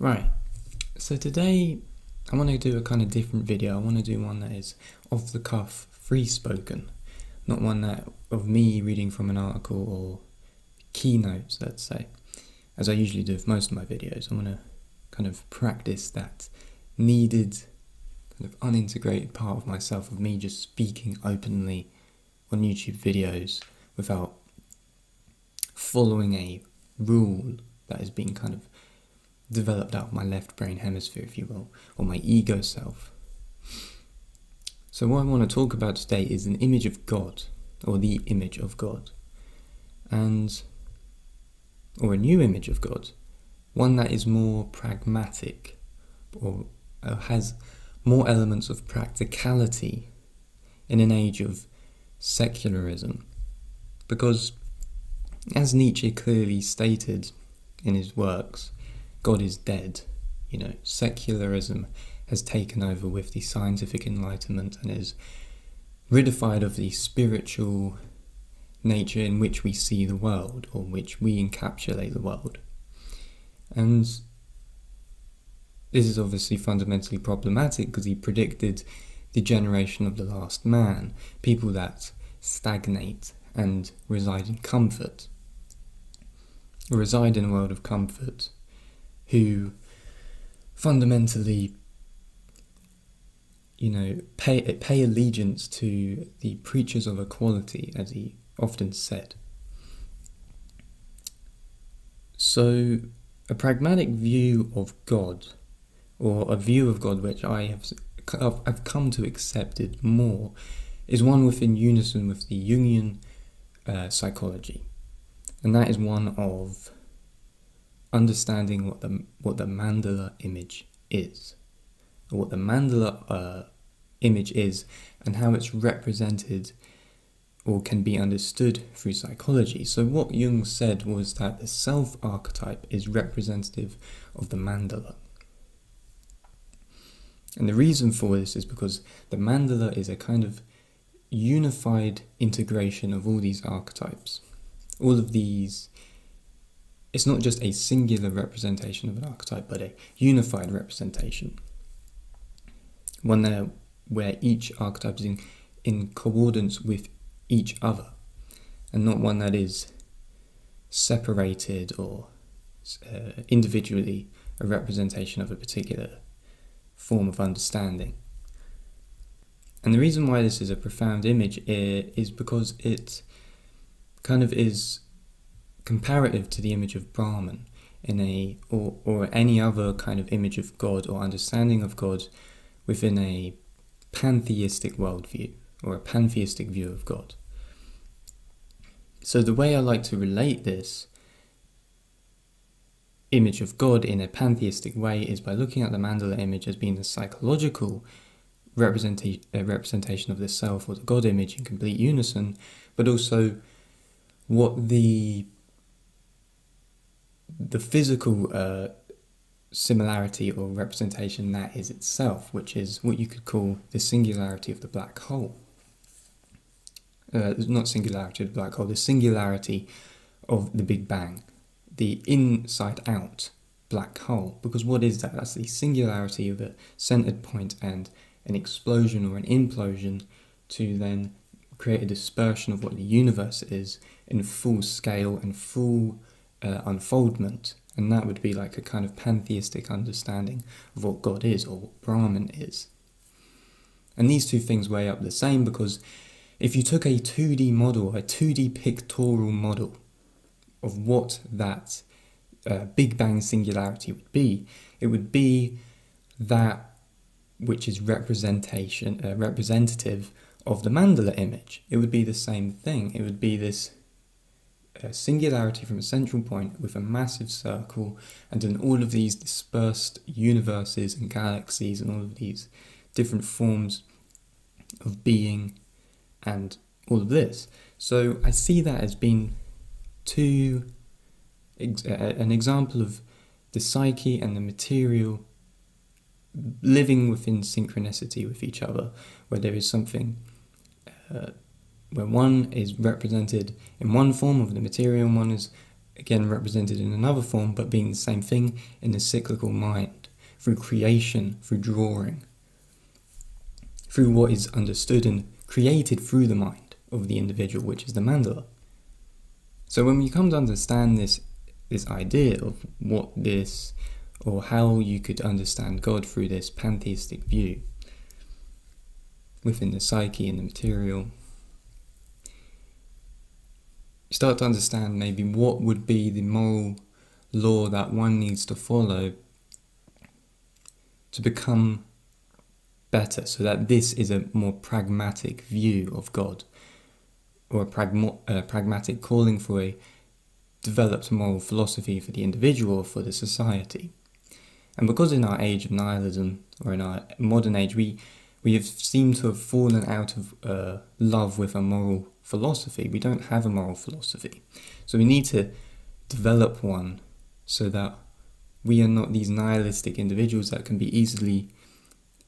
Right, so today I want to do a kind of different video. I want to do one that is off the cuff, free spoken, not one that of me reading from an article or keynotes, let's say, as I usually do with most of my videos. I want to kind of practice that needed, kind of unintegrated part of myself, of me just speaking openly on YouTube videos without following a rule that has been kind of developed out of my left brain hemisphere, if you will, or my ego self. So what I want to talk about today is an image of God, or the image of God, or a new image of God, one that is more pragmatic, or has more elements of practicality in an age of secularism. Because, as Nietzsche clearly stated in his works, God is dead. You know, secularism has taken over with the scientific enlightenment and is ridified of the spiritual nature in which we see the world, or which we encapsulate the world. And this is obviously fundamentally problematic, because he predicted the generation of the last man, people that stagnate and reside in comfort, reside in a world of comfort, who fundamentally, you know, pay allegiance to the preachers of equality, as he often said. So a pragmatic view of God, or a view of God which I've come to accept it more, is one within unison with the Jungian psychology, and that is one of understanding what the mandala image is, or what the mandala image is, and how it's represented or can be understood through psychology. So what Jung said was that the self archetype is representative of the mandala. And the reason for this is because the mandala is a kind of unified integration of all these archetypes, all of these. It's not just a singular representation of an archetype, but a unified representation, one where each archetype is in coordinates with each other, and not one that is separated or individually a representation of a particular form of understanding. And the reason why this is a profound image is because it kind of is comparative to the image of Brahman in or any other kind of image of God or understanding of God within a pantheistic worldview, or a pantheistic view of God. So the way I like to relate this image of God in a pantheistic way is by looking at the mandala image as being the psychological representation of the self, or the God image, in complete unison, but also what the physical similarity or representation that is itself, which is what you could call the singularity of the black hole. Not singularity of the black hole, the singularity of the Big Bang, the inside out black hole. Because what is that? That's the singularity of a centered point and an explosion or an implosion to then create a dispersion of what the universe is in full scale and full unfoldment, and that would be like a kind of pantheistic understanding of what God is, or what Brahman is. And these two things weigh up the same, because if you took a 2D model, a 2D pictorial model of what that Big Bang singularity would be, it would be that which is representative of the mandala image. It would be the same thing. It would be this singularity from a central point with a massive circle, and then all of these dispersed universes and galaxies and all of these different forms of being and all of this. So I see that as being an example of the psyche and the material living within synchronicity with each other, where there is something where one is represented in one form of the material and one is again represented in another form, but being the same thing in the cyclical mind, through creation, through drawing, through what is understood and created through the mind of the individual, which is the mandala. So when you come to understand this idea of what this, or how you could understand God through this pantheistic view within the psyche and the material, you start to understand maybe what would be the moral law that one needs to follow to become better, so that this is a more pragmatic view of God, or a pragmatic calling for a developed moral philosophy for the individual or for the society. And because in our age of nihilism, or in our modern age, we have seemed to have fallen out of love with a moral philosophy. We don't have a moral philosophy. So we need to develop one so that we are not these nihilistic individuals that can be easily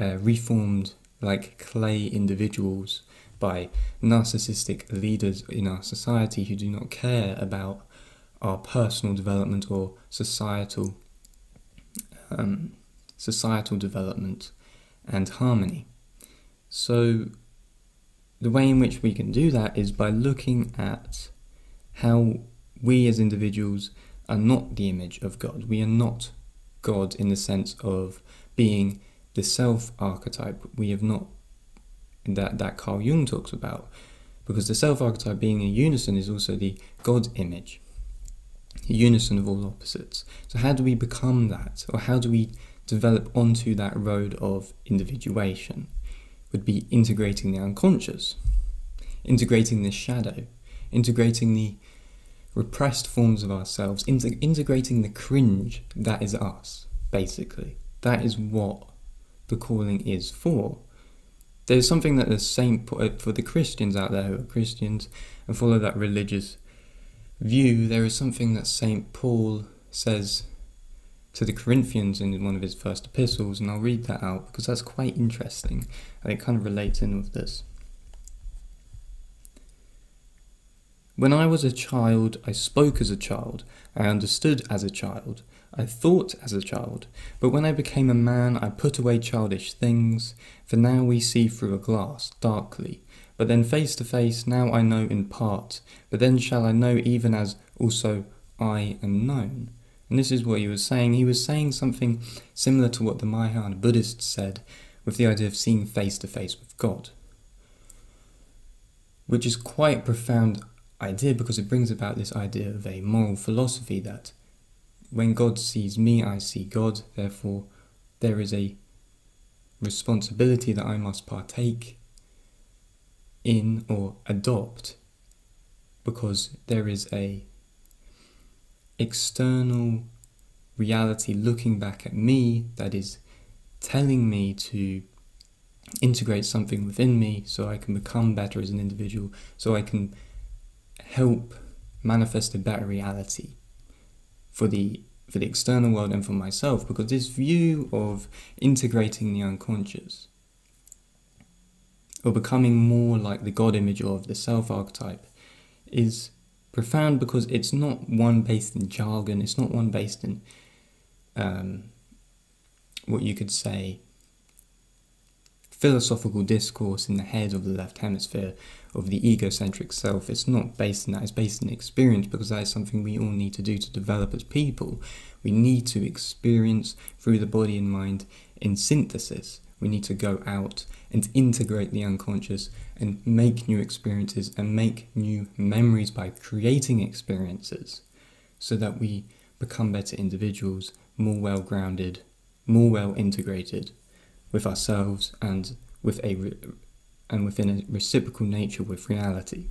reformed like clay individuals by narcissistic leaders in our society who do not care about our personal development or societal development and harmony. So the way in which we can do that is by looking at how we as individuals are not the image of God. We are not God in the sense of being the self archetype. We have not that Carl Jung talks about, because the self archetype being a unison is also the God image, the unison of all opposites. So how do we become that, or how do we develop onto that road of individuation? Would be integrating the unconscious, integrating the shadow, integrating the repressed forms of ourselves, integrating the cringe that is us, basically. That is what the calling is for. There's something that the Saint Paul, for the Christians out there who are Christians and follow that religious view, there is something that Saint Paul says to the Corinthians in one of his first epistles, and I'll read that out because that's quite interesting and it kind of relates in with this. When I was a child, I spoke as a child, I understood as a child, I thought as a child, but when I became a man, I put away childish things, for now we see through a glass, darkly, but then face to face, now I know in part, but then shall I know even as also I am known. And this is what he was saying. He was saying something similar to what the Mahayana Buddhists said with the idea of seeing face to face with God, which is quite a profound idea because it brings about this idea of a moral philosophy that when God sees me, I see God, therefore there is a responsibility that I must partake in or adopt, because there is a external reality looking back at me that is telling me to integrate something within me so I can become better as an individual, so I can help manifest a better reality for the external world and for myself. Because this view of integrating the unconscious, or becoming more like the God image or of the self archetype, is profound because it's not one based in jargon, it's not one based in what you could say philosophical discourse in the head of the left hemisphere of the egocentric self. It's not based in that, it's based in experience, because that is something we all need to do to develop as people. We need to experience through the body and mind in synthesis. We need to go out and integrate the unconscious and make new experiences and make new memories by creating experiences, so that we become better individuals, more well-grounded, more well-integrated with ourselves and within a reciprocal nature with reality.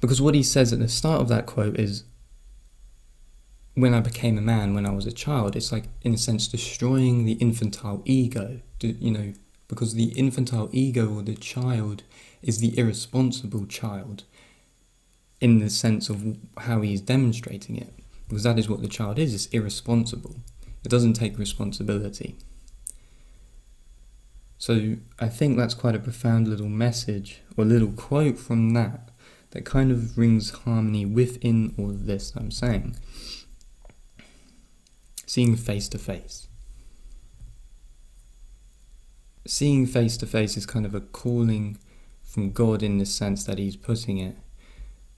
Because what he says at the start of that quote is, when I became a man, when I was a child, it's like, in a sense, destroying the infantile ego, you know, because the infantile ego or the child is the irresponsible child in the sense of how he's demonstrating it, because that is what the child is, it's irresponsible. It doesn't take responsibility. So I think that's quite a profound little message or little quote from that, that kind of brings harmony within all of this I'm saying. Seeing face to face. Seeing face to face is kind of a calling from God in the sense that he's putting it,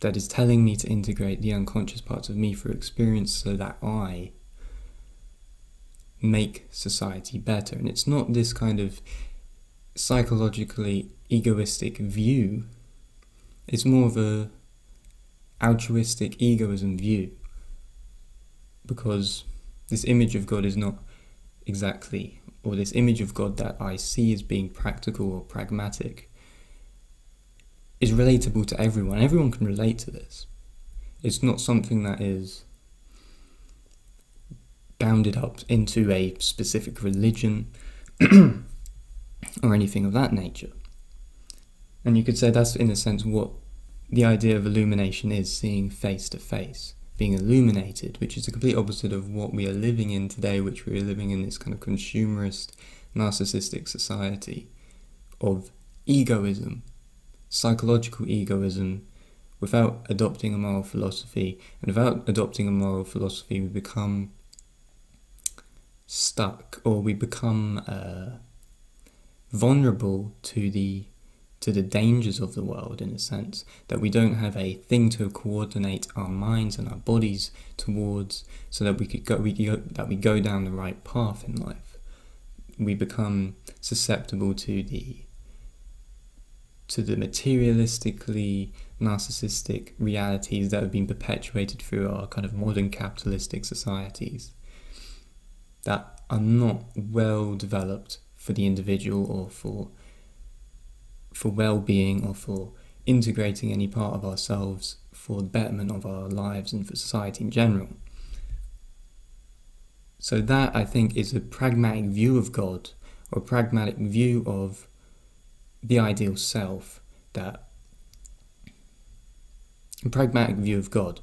that is telling me to integrate the unconscious parts of me through experience so that I make society better. And it's not this kind of psychologically egoistic view, it's more of a altruistic egoism view, because this image of God is not exactly, or this image of God that I see as being practical or pragmatic is relatable to everyone. Everyone can relate to this. It's not something that is bounded up into a specific religion or anything of that nature. And you could say that's, in a sense, what the idea of illumination is, seeing face to face, being illuminated, which is the complete opposite of what we are living in today, which we are living in this kind of consumerist, narcissistic society of egoism, psychological egoism, without adopting a moral philosophy. And without adopting a moral philosophy, we become stuck, or we become vulnerable to the dangers of the world, in a sense that we don't have a thing to coordinate our minds and our bodies towards, so that we go down the right path in life. We become susceptible to the materialistically narcissistic realities that have been perpetuated through our kind of modern capitalistic societies that are not well developed for the individual, or for well-being, or for integrating any part of ourselves for the betterment of our lives and for society in general. So that, I think, is a pragmatic view of God, or a pragmatic view of the ideal self, that a pragmatic view of God,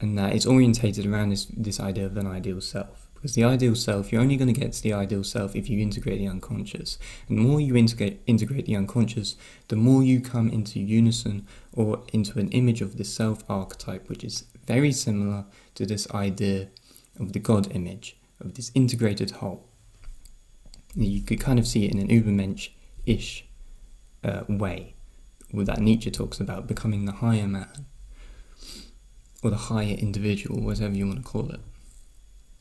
and that it's orientated around this idea of an ideal self. Because the ideal self, you're only going to get to the ideal self if you integrate the unconscious. And the more you integrate the unconscious, the more you come into unison, or into an image of the self archetype, which is very similar to this idea of the God image, of this integrated whole. You could kind of see it in an Übermensch-ish way, that Nietzsche talks about, becoming the higher man, or the higher individual, whatever you want to call it.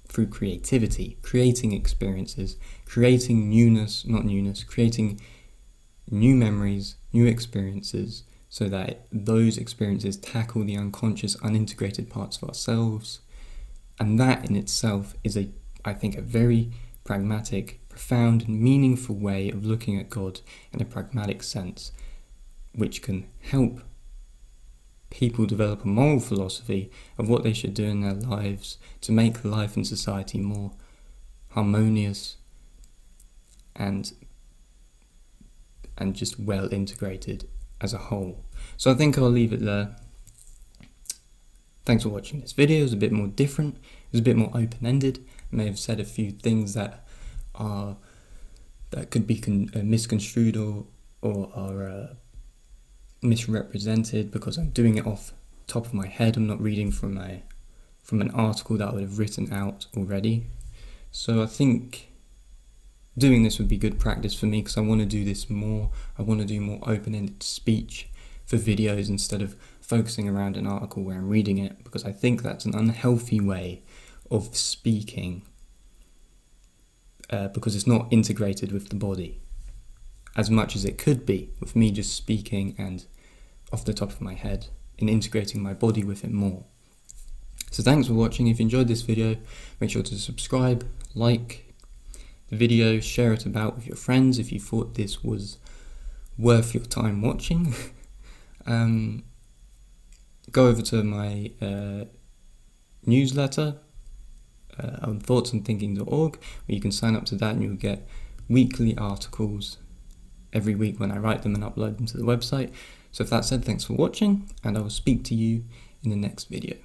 Through creativity, creating experiences, creating creating new memories, new experiences, so that those experiences tackle the unconscious, unintegrated parts of ourselves. And that in itself is, I think, a very pragmatic, profound and meaningful way of looking at God in a pragmatic sense, which can help people develop a moral philosophy of what they should do in their lives to make life and society more harmonious and just well integrated as a whole. So I think I'll leave it there. Thanks for watching this video. It was a bit more different, it was a bit more open-ended. I may have said a few things that are could be misconstrued or are misrepresented, because I'm doing it off the top of my head. I'm not reading from an article that I would have written out already. So I think doing this would be good practice for me, because I want to do this more. I want to do more open-ended speech for videos instead of focusing around an article where I'm reading it, because I think that's an unhealthy way of speaking, because it's not integrated with the body as much as it could be, with me just speaking and off the top of my head and integrating my body with it more. So thanks for watching. If you enjoyed this video, make sure to subscribe, like the video, share it about with your friends if you thought this was worth your time watching. Go over to my newsletter on thoughtsonthinking.org, where you can sign up to that and you'll get weekly articles every week when I write them and upload them to the website. So with that said, thanks for watching, and I will speak to you in the next video.